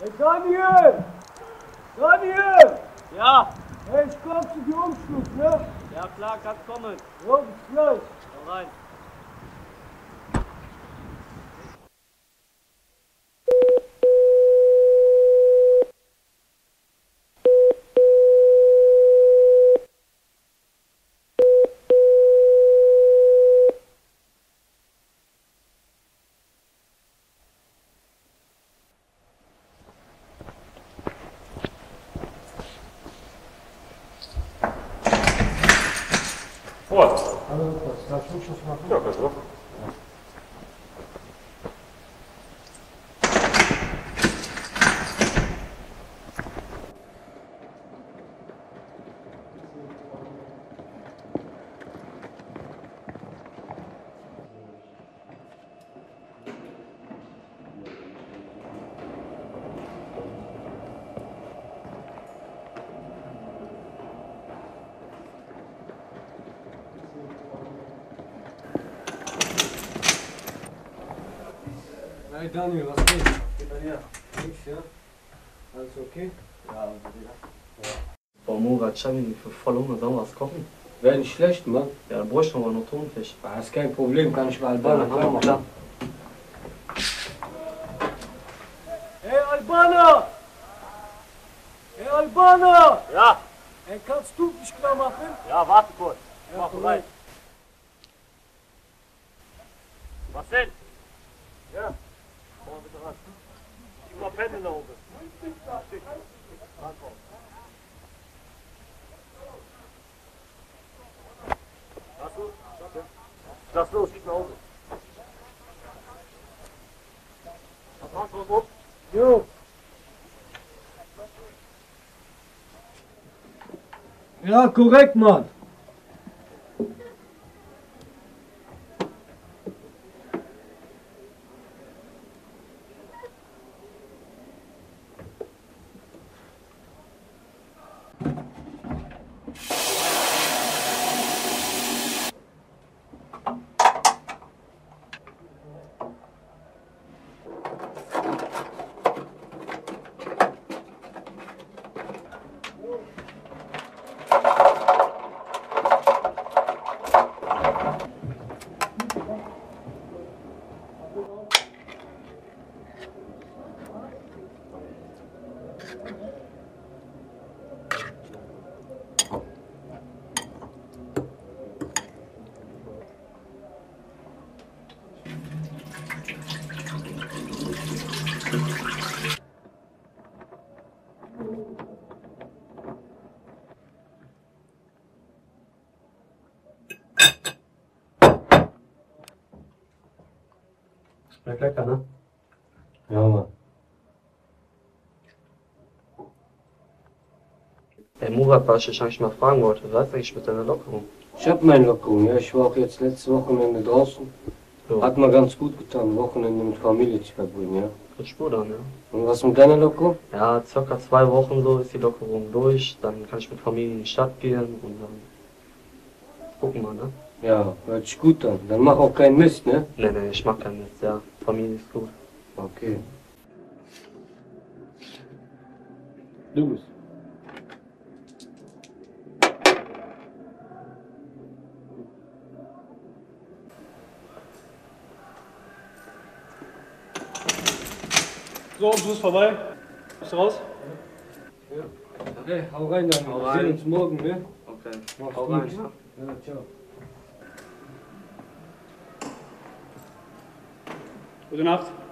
Hey Daniel! Daniel! Ja! Hey, ich komm zu dir Umschluss, ne? Ja klar, kannst kommen. Ja, bis gleich. Komm rein. Вот. Алло, так, ну что, смотри. Так, это. Hey Daniel, was geht? Geht an dir? Nichts, ja? Alles okay? Ja, also ja. Boah, Murat, ich hab mich voll Hunger, sollen wir was kochen? Wäre nicht schlecht, Mann. Ja, dann bräuchte man noch Thunfisch. Ah, ist kein Problem, kann ich mal Albaner fragen. Ja, klar. Hey Albaner! Hey Albaner! Ja? Hey, kannst du mich klar machen? Ja, warte kurz. Ich mach bereit. Was denn? Ja. Komm mal bitte ran. Gib mal Pendel nach oben. Lass los. Lass los, gib nach oben. Lass los, oben. Jo. Ja, korrekt, Mann. Schmeckt lecker, ne? Ja, Mann. Hey Murat, was ich eigentlich mal fragen wollte, was ist eigentlich mit deiner Lockerung? Ich hab meine Lockerung, ja. Ich war auch jetzt letztes Wochenende draußen. So. Hat mir ganz gut getan, Wochenende mit Familie zu verbringen, ja. Das spürt dann, ja. Und was mit deiner Lockerung? Ja, circa 2 Wochen so ist die Lockerung durch. Dann kann ich mit Familie in die Stadt gehen und dann gucken wir, ne? Ja, hört sich gut an. Dann mach auch keinen Mist, ne? Ne, ne, ich mach keinen Mist, ja. Familie ist gut. Okay. Du bist. So, du bist vorbei. Bist du raus? Ja. Okay, hau rein dann. Wir sehen uns morgen, ne? Okay. Mach's hau gut. Rein. Ja, ciao. Gute Nacht.